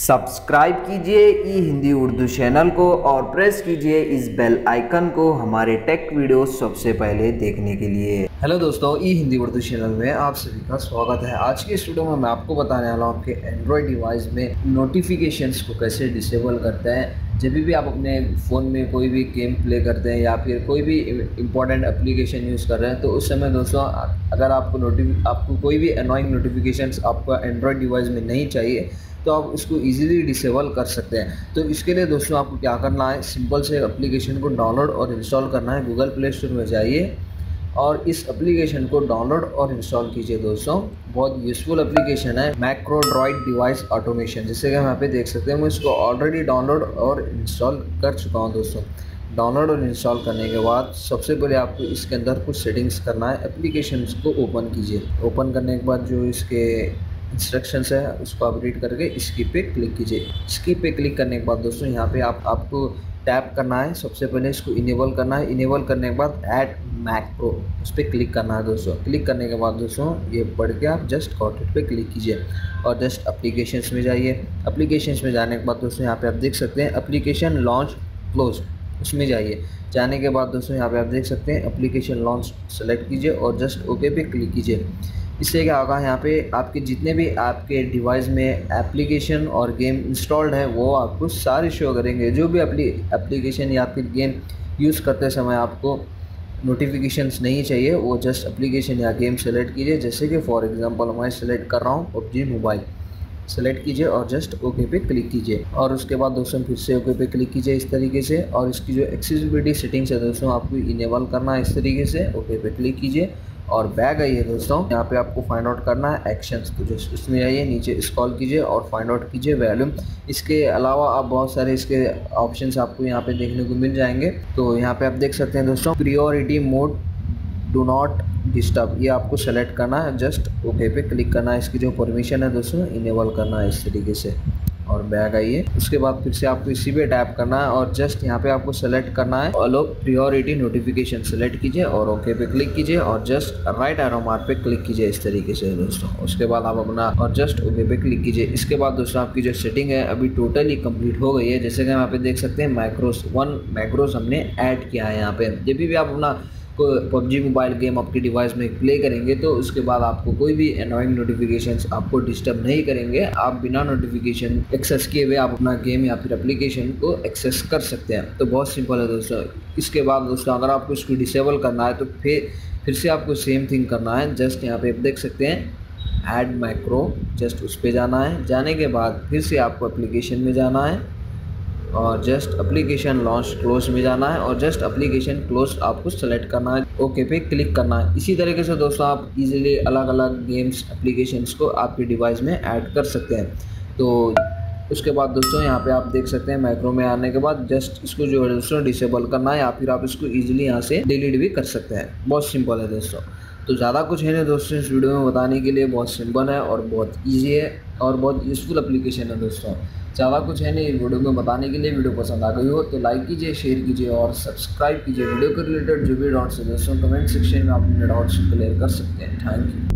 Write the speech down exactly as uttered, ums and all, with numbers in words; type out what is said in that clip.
Subscribe कीजिए ई Hindi Urdu channel को और प्रेस कीजिए इस बेल आइकन को हमारे टेक वीडियो सबसे पहले देखने के लिए। हेलो दोस्तों, ई हिंदी उर्दू चैनल में आप सभी का स्वागत है। आज के इस वीडियो में मैं आपको बताने वाला हूँ आपके एंड्रॉयड डिवाइस में नोटिफिकेशंस को कैसे डिसेबल करते हैं। जब भी आप अपने फ़ोन में कोई भी गेम प्ले करते हैं या फिर कोई भी इंपॉर्टेंट एप्लीकेशन यूज़ कर रहे हैं तो उस समय दोस्तों अगर आपको नोटिफ आपको कोई भी अनॉइंग नोटिफिकेशंस आपका एंड्रॉयड डिवाइस में नहीं चाहिए तो आप उसको इजीली डिसेबल कर सकते हैं। तो इसके लिए दोस्तों आपको क्या करना है, सिंपल से एप्लीकेशन को डाउनलोड और इंस्टॉल करना है। गूगल प्ले स्टोर में जाइए और इस एप्लीकेशन को डाउनलोड और इंस्टॉल कीजिए। दोस्तों बहुत यूज़फुल एप्लीकेशन है मैक्रोड्रॉइड डिवाइस ऑटोमेशन, जिससे कि हम यहाँ पे देख सकते हैं। मैं इसको ऑलरेडी डाउनलोड और इंस्टॉल कर चुका हूँ। दोस्तों डाउनलोड और इंस्टॉल करने के बाद सबसे पहले आपको इसके अंदर कुछ सेटिंग्स करना है। एप्लीकेशन को ओपन कीजिए, ओपन करने के बाद जो इसके इंस्ट्रक्शंस है उसको आप रीड करके इसकी पे क्लिक कीजिए। इसकी पे क्लिक करने के बाद दोस्तों यहाँ पे आप आपको टैप करना है। सबसे पहले इसको इनेबल करना है। इनेबल करने के बाद ऐड मैक प्रो उस पर क्लिक करना है। दोस्तों क्लिक करने के बाद दोस्तों ये बढ़ के आप जस्ट गॉट इट पे क्लिक कीजिए और जस्ट एप्लीकेशंस में जाइए। एप्लीकेशंस में जाने के बाद दोस्तों यहाँ पर आप देख सकते हैं एप्लीकेशन लॉन्च क्लोज, उसमें जाइए। जाने के बाद दोस्तों यहाँ पर आप देख सकते हैं एप्लीकेशन लॉन्च सेलेक्ट कीजिए और जस्ट ओके पे क्लिक कीजिए। इससे क्या होगा, यहाँ पे आपके जितने भी आपके डिवाइस में एप्लीकेशन और गेम इंस्टॉल्ड है वो आपको सारे शो करेंगे। जो भी एप्लीकेशन या फिर गेम यूज़ करते समय आपको नोटिफिकेशंस नहीं चाहिए वो जस्ट एप्लीकेशन या गेम सेलेक्ट कीजिए। जैसे कि फॉर एग्जांपल मैं सेलेक्ट कर रहा हूँ पबजी मोबाइल, सेलेक्ट कीजिए और जस्ट ओके पे क्लिक कीजिए। और उसके बाद दोस्तों फिर से ओके पे क्लिक कीजिए इस तरीके से। और इसकी जो एक्सेसिबिलिटी सेटिंग्स है दोस्तों आपको इनेबल करना है इस तरीके से। ओके पे क्लिक कीजिए और बैग आइए। दोस्तों यहाँ पे आपको फाइंड आउट करना है एक्शंस को, जो उसमें जाइए, नीचे स्क्रॉल कीजिए और फाइंड आउट कीजिए वॉल्यूम। इसके अलावा आप बहुत सारे इसके ऑप्शंस आपको यहाँ पे देखने को मिल जाएंगे। तो यहाँ पे आप देख सकते हैं दोस्तों priority mode do not disturb, ये आपको सेलेक्ट करना है, जस्ट ओके पे क्लिक करना है। इसकी जो परमिशन है दोस्तों इनेबल करना है इस तरीके से और बैग आइए। उसके बाद फिर से आपको इसी पे टैप करना है और जस्ट यहाँ पे आपको सेलेक्ट करना है अलो प्रियोरिटी नोटिफिकेशन, सेलेक्ट कीजिए और ओके पे क्लिक कीजिए और जस्ट राइट एरो मार्क पे क्लिक कीजिए इस तरीके से दोस्तों। उसके बाद आप अपना और जस्ट ओके पे क्लिक कीजिए। इसके बाद दोस्तों आपकी जो सेटिंग है अभी टोटली कंप्लीट हो गई है। जैसे कि हम यहाँ पे देख सकते हैं मैक्रोस वन मैक्रोस हमने ऐड किया है। यहाँ पे जब भी आप अपना को पबजी मोबाइल गेम आपके डिवाइस में प्ले करेंगे तो उसके बाद आपको कोई भी अनॉइंग नोटिफिकेशंस आपको डिस्टर्ब नहीं करेंगे। आप बिना नोटिफिकेशन एक्सेस किए हुए आप अपना गेम या फिर एप्लीकेशन को एक्सेस कर सकते हैं। तो बहुत सिंपल है दोस्तों। इसके बाद दोस्तों अगर आपको इसको डिसेबल करना है तो फिर फिर से आपको सेम थिंग करना है। जस्ट यहाँ पे आप देख सकते हैं ऐड मैक्रो, जस्ट उस पर जाना है। जाने के बाद फिर से आपको एप्लीकेशन में जाना है और जस्ट एप्लीकेशन लॉन्च क्लोज में जाना है और जस्ट एप्लीकेशन क्लोज आपको सेलेक्ट करना है, ओके पे क्लिक करना है। इसी तरीके से दोस्तों आप इजीली अलग अलग गेम्स एप्लीकेशंस को आपके डिवाइस में ऐड कर सकते हैं। तो उसके बाद दोस्तों यहाँ पे आप देख सकते हैं मैक्रो में आने के बाद जस्ट इसको जो है दोस्तों डिसेबल करना है या फिर आप इसको ईजिली यहाँ से डिलीट भी कर सकते हैं। बहुत सिंपल है दोस्तों। तो ज़्यादा कुछ है ना दोस्तों इस वीडियो में बताने के लिए, बहुत सिंपल है और बहुत ईजी है और बहुत यूज़फुल एप्लीकेशन है दोस्तों। ज़्यादा कुछ है नहीं इस वीडियो में बताने के लिए। वीडियो पसंद आ गई हो तो लाइक कीजिए, शेयर कीजिए और सब्सक्राइब कीजिए। वीडियो के रिलेटेड जो भी डाउट्स है दोस्तों कमेंट सेक्शन में आप अपने डाउट्स क्लियर कर सकते हैं। Thank you.